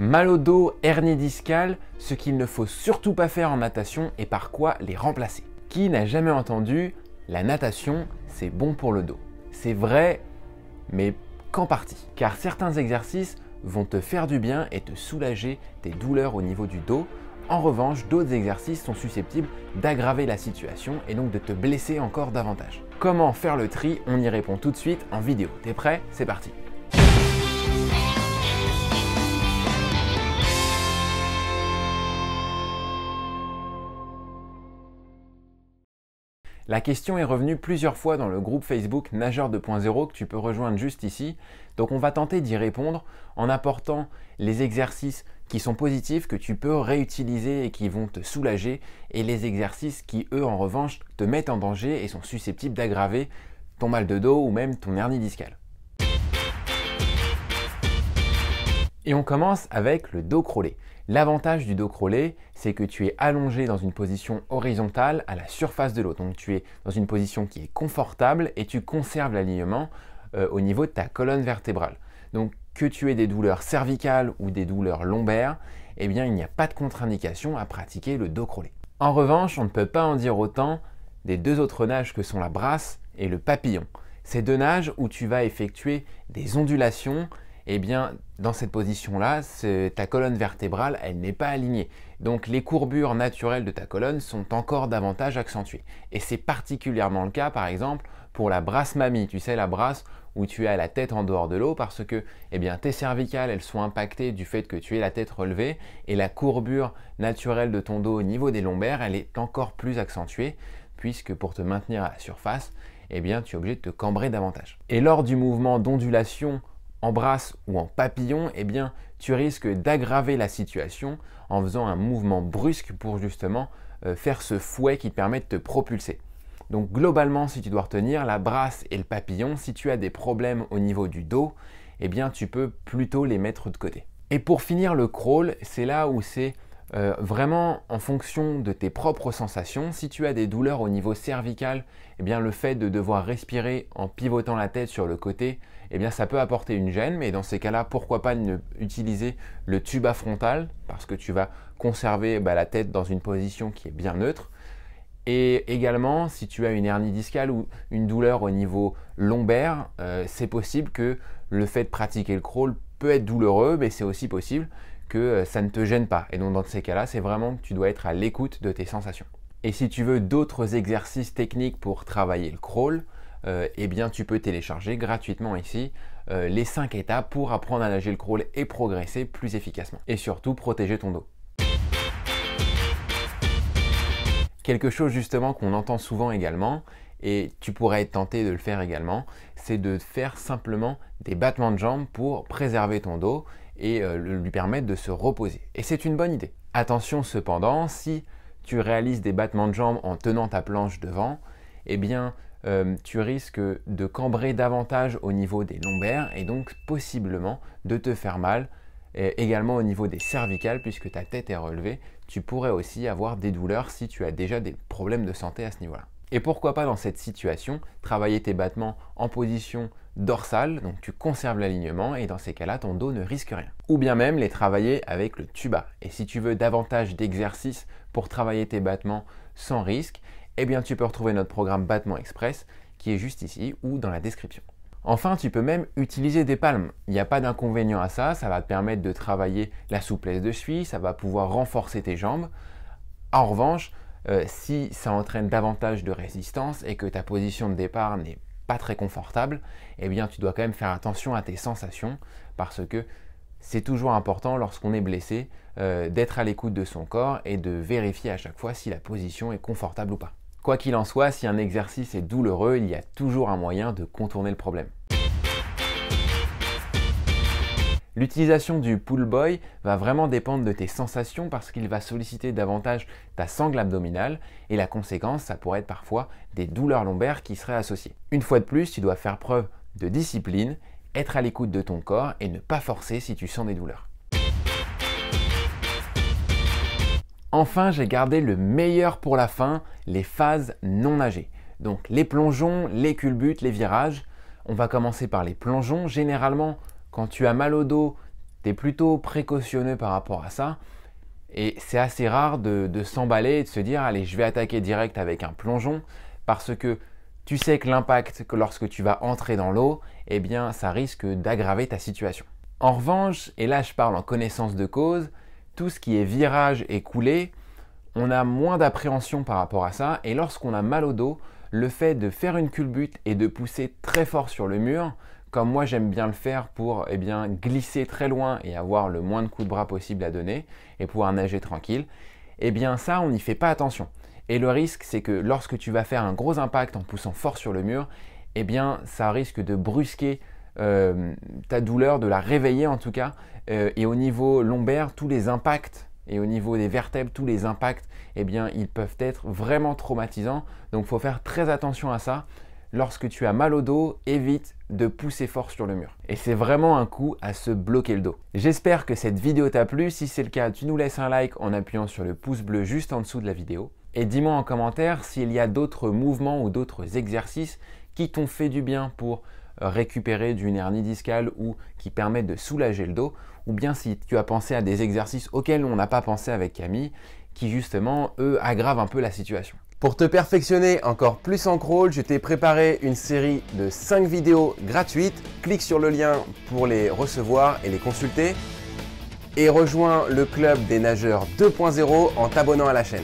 Mal au dos, hernie discale, ce qu'il ne faut surtout pas faire en natation et par quoi les remplacer. Qui n'a jamais entendu « la natation, c'est bon pour le dos ». C'est vrai, mais qu'en partie. Car certains exercices vont te faire du bien et te soulager tes douleurs au niveau du dos. En revanche, d'autres exercices sont susceptibles d'aggraver la situation et donc de te blesser encore davantage. Comment faire le tri? On y répond tout de suite en vidéo. T'es prêt? C'est parti! La question est revenue plusieurs fois dans le groupe Facebook Nageurs 2.0 que tu peux rejoindre juste ici. Donc on va tenter d'y répondre en apportant les exercices qui sont positifs, que tu peux réutiliser et qui vont te soulager, et les exercices qui, eux, en revanche, te mettent en danger et sont susceptibles d'aggraver ton mal de dos ou même ton hernie discale. Et on commence avec le dos crawlé. L'avantage du dos crawlé, c'est que tu es allongé dans une position horizontale à la surface de l'eau. Donc tu es dans une position qui est confortable et tu conserves l'alignement au niveau de ta colonne vertébrale. Donc que tu aies des douleurs cervicales ou des douleurs lombaires, eh bien il n'y a pas de contre-indication à pratiquer le dos crawlé. En revanche, on ne peut pas en dire autant des deux autres nages que sont la brasse et le papillon. Ces deux nages où tu vas effectuer des ondulations, eh bien, dans cette position-là, ta colonne vertébrale, elle n'est pas alignée. Donc, les courbures naturelles de ta colonne sont encore davantage accentuées. Et c'est particulièrement le cas, par exemple, pour la brasse mamie. Tu sais, la brasse où tu as la tête en dehors de l'eau parce que eh bien, tes cervicales, elles sont impactées du fait que tu aies la tête relevée et la courbure naturelle de ton dos au niveau des lombaires, elle est encore plus accentuée puisque pour te maintenir à la surface, eh bien, tu es obligé de te cambrer davantage. Et lors du mouvement d'ondulation, en brasse ou en papillon, eh bien, tu risques d'aggraver la situation en faisant un mouvement brusque pour justement faire ce fouet qui te permet de te propulser. Donc globalement, si tu dois retenir la brasse et le papillon, si tu as des problèmes au niveau du dos, eh bien, tu peux plutôt les mettre de côté. Et pour finir, le crawl, c'est là où c'est vraiment en fonction de tes propres sensations. Si tu as des douleurs au niveau cervical, eh bien, le fait de devoir respirer en pivotant la tête sur le côté, eh bien, ça peut apporter une gêne, mais dans ces cas-là, pourquoi pas utiliser le tuba frontal parce que tu vas conserver la tête dans une position qui est bien neutre. Et également, si tu as une hernie discale ou une douleur au niveau lombaire, c'est possible que le fait de pratiquer le crawl peut être douloureux, mais c'est aussi possible que ça ne te gêne pas. Et donc dans ces cas-là, c'est vraiment que tu dois être à l'écoute de tes sensations. Et si tu veux d'autres exercices techniques pour travailler le crawl, eh bien tu peux télécharger gratuitement ici les 5 étapes pour apprendre à nager le crawl et progresser plus efficacement. Et surtout, protéger ton dos. Quelque chose justement qu'on entend souvent également, et tu pourrais être tenté de le faire également, c'est de faire simplement des battements de jambes pour préserver ton dos et lui permettre de se reposer. Et c'est une bonne idée. Attention cependant, si tu réalises des battements de jambes en tenant ta planche devant, eh bien tu risques de cambrer davantage au niveau des lombaires et donc possiblement de te faire mal également au niveau des cervicales puisque ta tête est relevée. Tu pourrais aussi avoir des douleurs si tu as déjà des problèmes de santé à ce niveau-là. Et pourquoi pas dans cette situation, travailler tes battements en position dorsale, donc tu conserves l'alignement et dans ces cas-là, ton dos ne risque rien. Ou bien même les travailler avec le tuba. Et si tu veux davantage d'exercices pour travailler tes battements sans risque, eh bien tu peux retrouver notre programme Battement Express qui est juste ici ou dans la description. Enfin, tu peux même utiliser des palmes. Il n'y a pas d'inconvénient à ça, ça va te permettre de travailler la souplesse de cheville, ça va pouvoir renforcer tes jambes. En revanche, si ça entraîne davantage de résistance et que ta position de départ n'est pas très confortable, eh bien tu dois quand même faire attention à tes sensations parce que c'est toujours important lorsqu'on est blessé d'être à l'écoute de son corps et de vérifier à chaque fois si la position est confortable ou pas. Quoi qu'il en soit, si un exercice est douloureux, il y a toujours un moyen de contourner le problème. L'utilisation du pull boy va vraiment dépendre de tes sensations parce qu'il va solliciter davantage ta sangle abdominale et la conséquence, ça pourrait être parfois des douleurs lombaires qui seraient associées. Une fois de plus, tu dois faire preuve de discipline, être à l'écoute de ton corps et ne pas forcer si tu sens des douleurs. Enfin, j'ai gardé le meilleur pour la fin, les phases non nagées. Donc les plongeons, les culbutes, les virages. On va commencer par les plongeons. Généralement, quand tu as mal au dos, tu es plutôt précautionneux par rapport à ça. Et c'est assez rare de s'emballer et de se dire « Allez, je vais attaquer direct avec un plongeon » parce que tu sais que l'impact, que lorsque tu vas entrer dans l'eau, eh bien, ça risque d'aggraver ta situation. En revanche, et là je parle en connaissance de cause, tout ce qui est virage et coulée, on a moins d'appréhension par rapport à ça. Et lorsqu'on a mal au dos, le fait de faire une culbute et de pousser très fort sur le mur, comme moi j'aime bien le faire pour glisser très loin et avoir le moins de coups de bras possible à donner et pouvoir nager tranquille, eh bien ça, on n'y fait pas attention. Et le risque, c'est que lorsque tu vas faire un gros impact en poussant fort sur le mur, eh bien ça risque de brusquer ta douleur, de la réveiller en tout cas. Et au niveau lombaire, tous les impacts, et au niveau des vertèbres, tous les impacts, eh bien ils peuvent être vraiment traumatisants. Donc il faut faire très attention à ça. Lorsque tu as mal au dos, évite de pousser fort sur le mur. Et c'est vraiment un coup à se bloquer le dos. J'espère que cette vidéo t'a plu. Si c'est le cas, tu nous laisses un like en appuyant sur le pouce bleu juste en dessous de la vidéo. Et dis-moi en commentaire s'il y a d'autres mouvements ou d'autres exercices qui t'ont fait du bien pour récupérer d'une hernie discale ou qui permettent de soulager le dos. Ou bien si tu as pensé à des exercices auxquels on n'a pas pensé avec Camille, qui justement, eux, aggravent un peu la situation. Pour te perfectionner encore plus en crawl, je t'ai préparé une série de 5 vidéos gratuites. Clique sur le lien pour les recevoir et les consulter. Et rejoins le club des nageurs 2.0 en t'abonnant à la chaîne.